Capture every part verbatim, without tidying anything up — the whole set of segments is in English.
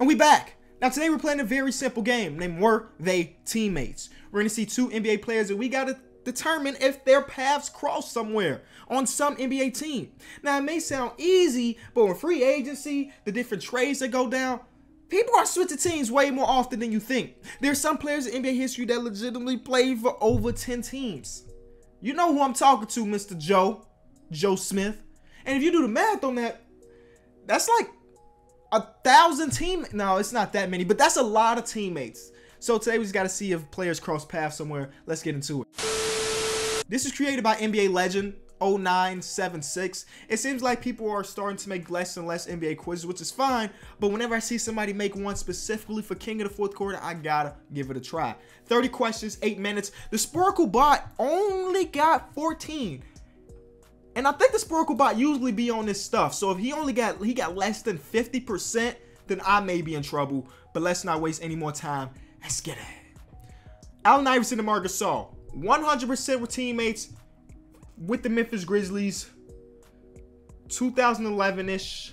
And we back. Now today we're playing a very simple game named Were They Teammates? We're going to see two N B A players that we got to determine if their paths cross somewhere on some N B A team. Now it may sound easy, but with free agency, the different trades that go down, people are switching teams way more often than you think. There are some players in N B A history that legitimately played for over ten teams. You know who I'm talking to, Mister Joe, Joe Smith. And if you do the math on that, that's like a thousand team. No, it's not that many, but that's a lot of teammates. So today we just got to see if players cross paths somewhere. Let's get into it. This is created by N B A legend oh nine seven six. It seems like people are starting to make less and less N B A quizzes, which is fine, but whenever I see somebody make one specifically for King of the Fourth Quarter, I gotta give it a try. thirty questions, eight minutes. The Sporkle bot only got fourteen. And I think the Sporkle bot usually be on this stuff. So if he only got he got less than fifty percent, then I may be in trouble. But let's not waste any more time. Let's get it. Allen Iverson and Marc Gasol. one hundred percent were teammates with the Memphis Grizzlies. two thousand eleven-ish.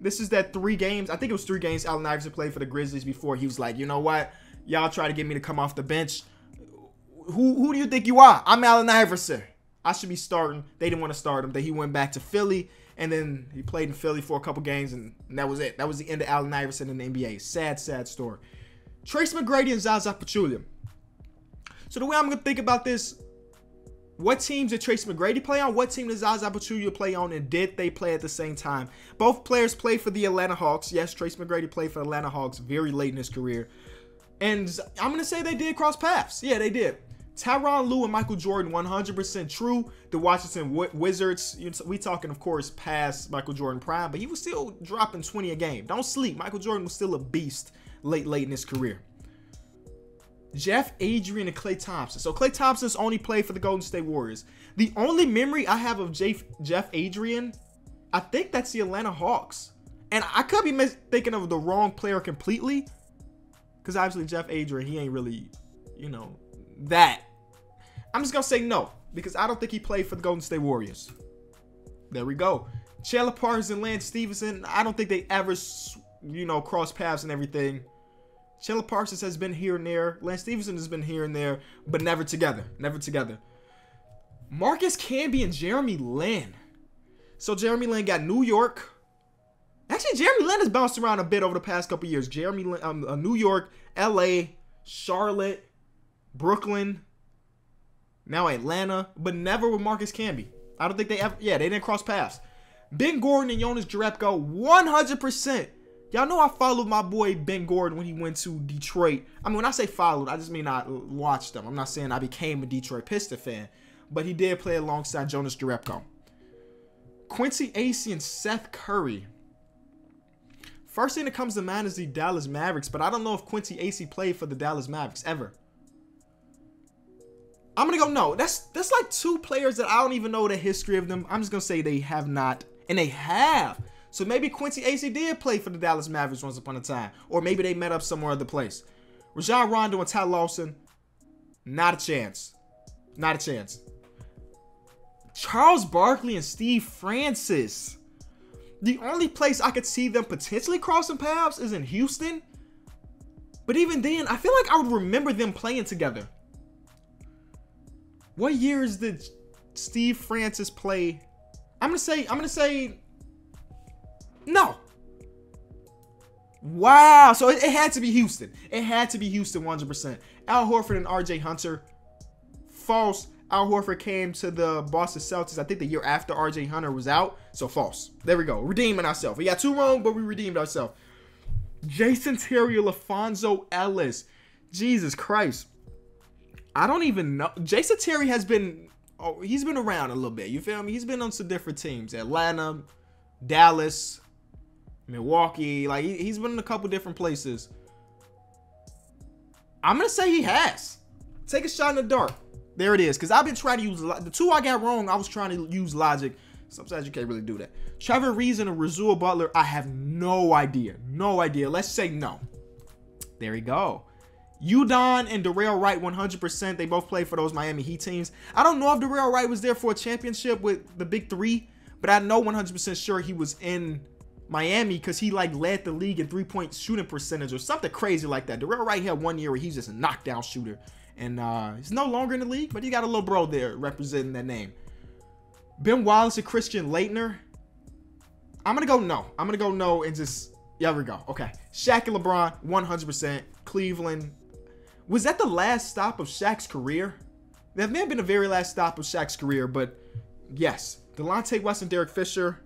This is that three games. I think it was three games Allen Iverson played for the Grizzlies before he was like, you know what? Y'all try to get me to come off the bench. Who, who do you think you are? I'm Allen Iverson. I should be starting. They didn't want to start him. Then he went back to Philly, and then he played in Philly for a couple games, and, and that was it. That was the end of Allen Iverson in the N B A. Sad, sad story. Tracy McGrady and Zaza Pachulia. So the way I'm going to think about this, what teams did Tracy McGrady play on? What team did Zaza Pachulia play on? And did they play at the same time? Both players played for the Atlanta Hawks. Yes, Tracy McGrady played for the Atlanta Hawks very late in his career. And I'm going to say they did cross paths. Yeah, they did. Tyronn Lue and Michael Jordan, one hundred percent true. The Washington Wizards, we talking, of course, past Michael Jordan prime, but he was still dropping twenty a game. Don't sleep. Michael Jordan was still a beast late, late in his career. Jeff Adrien and Klay Thompson. So Klay Thompson's only played for the Golden State Warriors. The only memory I have of Jeff, Jeff Adrien, I think that's the Atlanta Hawks. And I could be mis thinking of the wrong player completely, because obviously Jeff Adrien, he ain't really, you know, that. I'm just gonna say no, because I don't think he played for the Golden State Warriors. There we go. Chandler Parsons and Lance Stephenson, I don't think they ever, you know, cross paths and everything. Chandler Parsons has been here and there. Lance Stephenson has been here and there, but never together. Never together. Marcus Camby and Jeremy Lin. So Jeremy Lin got New York. Actually, Jeremy Lin has bounced around a bit over the past couple years. Jeremy Lin, um, uh, New York, L A, Charlotte, Brooklyn, now Atlanta, but never with Marcus Camby. I don't think they ever, yeah, they didn't cross paths. Ben Gordon and Jonas Jerebko, one hundred percent. Y'all know I followed my boy Ben Gordon when he went to Detroit. I mean, when I say followed, I just mean I watched him. I'm not saying I became a Detroit Pistons fan, but he did play alongside Jonas Jerebko. Quincy Acy and Seth Curry. First thing that comes to mind is the Dallas Mavericks, but I don't know if Quincy Acy played for the Dallas Mavericks ever. I'm going to go no. That's that's like two players that I don't even know the history of them. I'm just going to say they have not, and they have. So maybe Quincy Acy did play for the Dallas Mavericks once upon a time, or maybe they met up somewhere other place. Rajon Rondo and Ty Lawson, not a chance. Not a chance. Charles Barkley and Steve Francis. The only place I could see them potentially crossing paths is in Houston. But even then, I feel like I would remember them playing together. What years did Steve Francis play? I'm gonna say, I'm gonna say no. Wow, so it, it had to be Houston. It had to be Houston one hundred percent. Al Horford and R J Hunter, false. Al Horford came to the Boston Celtics, I think the year after R J Hunter was out, so false. There we go, redeeming ourselves. We got two wrong, but we redeemed ourselves. Jason Terry, LaFonso Ellis, Jesus Christ. I don't even know. Jason Terry has been, oh, he's been around a little bit. You feel me? He's been on some different teams. Atlanta, Dallas, Milwaukee. Like, he, he's been in a couple different places. I'm going to say he has. Take a shot in the dark. There it is. Because I've been trying to use, the two I got wrong, I was trying to use logic. Sometimes you can't really do that. Trevor Rees and Razul Butler, I have no idea. No idea. Let's say no. There we go. Udon and Dorell Wright, one hundred percent. They both played for those Miami Heat teams. I don't know if Dorell Wright was there for a championship with the Big Three, but I know one hundred percent sure he was in Miami because he like led the league in three-point shooting percentage or something crazy like that. Dorell Wright had one year where he's just a knockdown shooter, and uh, he's no longer in the league, but you got a little bro there representing that name. Ben Wallace and Christian Laettner. I'm gonna go no. I'm gonna go no and just yeah, there we go. Okay, Shaq and LeBron, one hundred percent. Cleveland. Was that the last stop of Shaq's career? That may have been the very last stop of Shaq's career, but yes. Delonte West and Derek Fisher.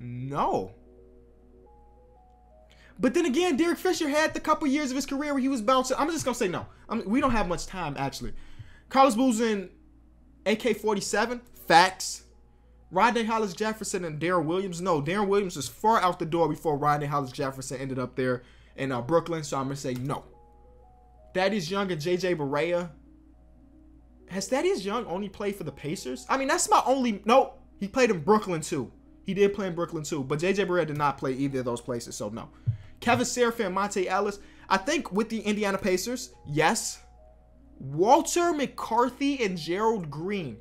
No. But then again, Derek Fisher had the couple years of his career where he was bouncing. I'm just going to say no. I mean, we don't have much time, actually. Carlos Boozer, A K forty-seven. Facts. Rodney Hollis Jefferson and Darren Williams. No, Darren Williams was far out the door before Rodney Hollis Jefferson ended up there in uh, Brooklyn. So I'm going to say no. Thaddeus Young and J J. Barea. Has Thaddeus Young only played for the Pacers? I mean, that's my only... No, he played in Brooklyn, too. He did play in Brooklyn, too. But J J. Barea did not play either of those places, so no. Kevin Serafin and Monte Ellis. I think with the Indiana Pacers, yes. Walter McCarty and Gerald Green.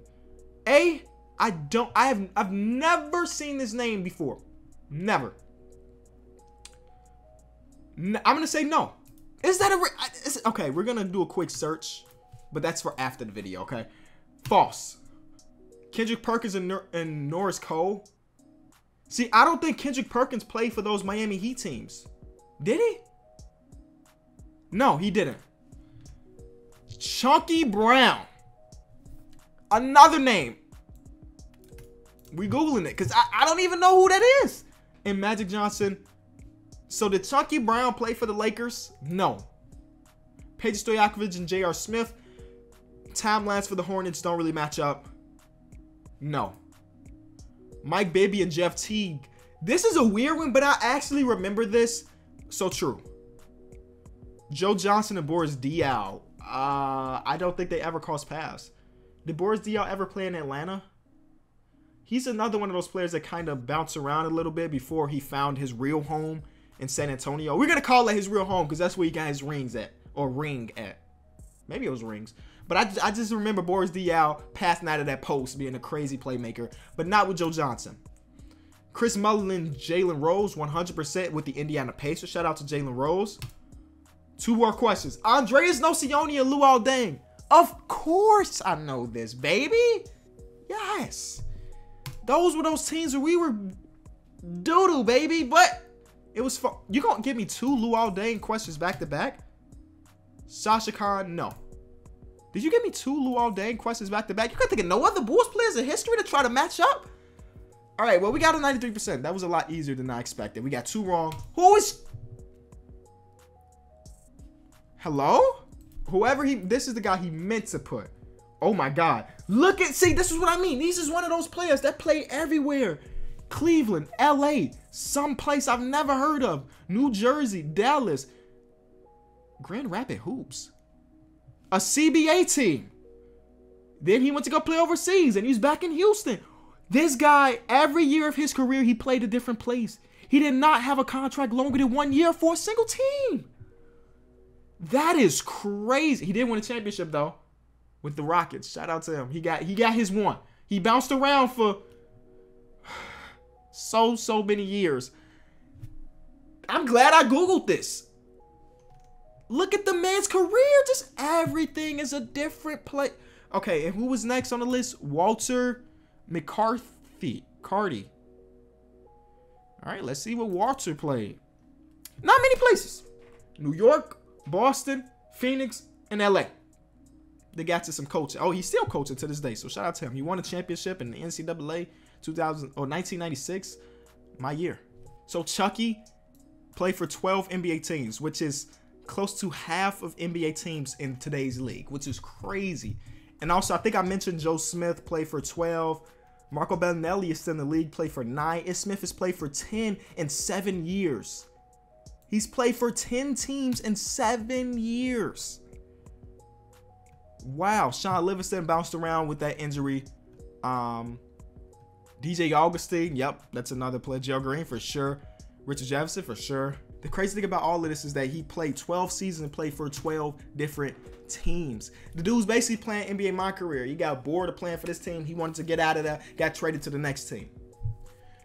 A, I don't... I have, I've never seen this name before. Never. No, I'm going to say no. Is that a... Is, okay, we're going to do a quick search. But that's for after the video, okay? False. Kendrick Perkins and, Nor and Norris Cole. See, I don't think Kendrick Perkins played for those Miami Heat teams. Did he? No, he didn't. Chucky Brown. Another name. We're Googling it because I, I don't even know who that is. And Magic Johnson. So did Chucky Brown play for the Lakers? No. Peja Stojakovic and J R Smith. Timelines for the Hornets don't really match up. No. Mike Bibby and Jeff Teague. This is a weird one, but I actually remember this. So true. Joe Johnson and Boris Diaw. Uh, I don't think they ever crossed paths. Did Boris Diaw ever play in Atlanta? He's another one of those players that kind of bounce around a little bit before he found his real home in San Antonio. We're going to call it his real home because that's where he got his rings at. Or ring at. Maybe it was rings. But I, I just remember Boris Diaw passing out of that post, being a crazy playmaker, but not with Joe Johnson. Chris Mullin, Jalen Rose, one hundred percent with the Indiana Pacers. Shout out to Jalen Rose. Two more questions. Andreas Nocioni and Luol Deng. Of course I know this, baby. Yes. Those were those teams where we were doodoo, baby. But it was fun. You gonna give me two Luol Deng questions back to back? Sasha Khan, no. Did you give me two Luol Deng questions back to back? You can't think of no other Bulls players in history to try to match up? All right, well, we got a ninety-three percent. That was a lot easier than I expected. We got two wrong. Who is... Hello? Whoever he... This is the guy he meant to put. Oh, my God. Look at... See, this is what I mean. This is one of those players that played everywhere. Cleveland, L A, someplace I've never heard of. New Jersey, Dallas. Grand Rapids Hoops. A C B A team. Then he went to go play overseas, and he's back in Houston. This guy, every year of his career, he played a different place. He did not have a contract longer than one year for a single team. That is crazy. He did win a championship, though, with the Rockets. Shout out to him. He got, he got his one. He bounced around for so, so many years. I'm glad I Googled this. Look at the man's career. Just everything is a different play. Okay, and who was next on the list? Walter McCarty. Carty. All right, let's see what Walter played. Not many places. New York, Boston, Phoenix, and L A. They got to some coaching. Oh, he's still coaching to this day, so shout out to him. He won a championship in the N C double A two thousand or nineteen ninety-six, my year. So Chucky played for twelve N B A teams, which is close to half of N B A teams in today's league, which is crazy. And also, I think I mentioned Joe Smith played for twelve. Marco Bellinelli is still in the league, played for nine. Ish Smith has played for ten in seven years. He's played for ten teams in seven years. Wow. Sean Livingston bounced around with that injury. Um, D J Augustine. Yep, that's another player. Gerald Green for sure. Richard Jefferson for sure. The crazy thing about all of this is that he played twelve seasons and played for twelve different teams. The dude's basically playing N B A my career. He got bored of playing for this team. He wanted to get out of that, got traded to the next team.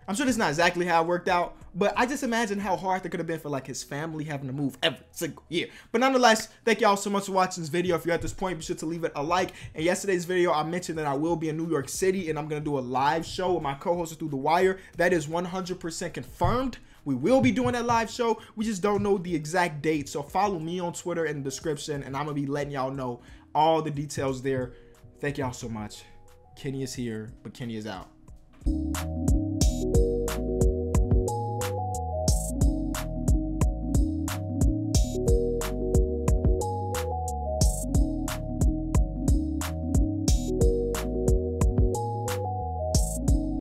I'm sure that's not exactly how it worked out, but I just imagine how hard that could have been for like his family having to move every single year. But nonetheless, thank y'all so much for watching this video. If you're at this point, be sure to leave it a like. In yesterday's video, I mentioned that I will be in New York City and I'm going to do a live show with my co-host Through the Wire. That is one hundred percent confirmed. We will be doing that live show. We just don't know the exact date. So follow me on Twitter in the description and I'm going to be letting y'all know all the details there. Thank y'all so much. Kenny is here, but Kenny is out.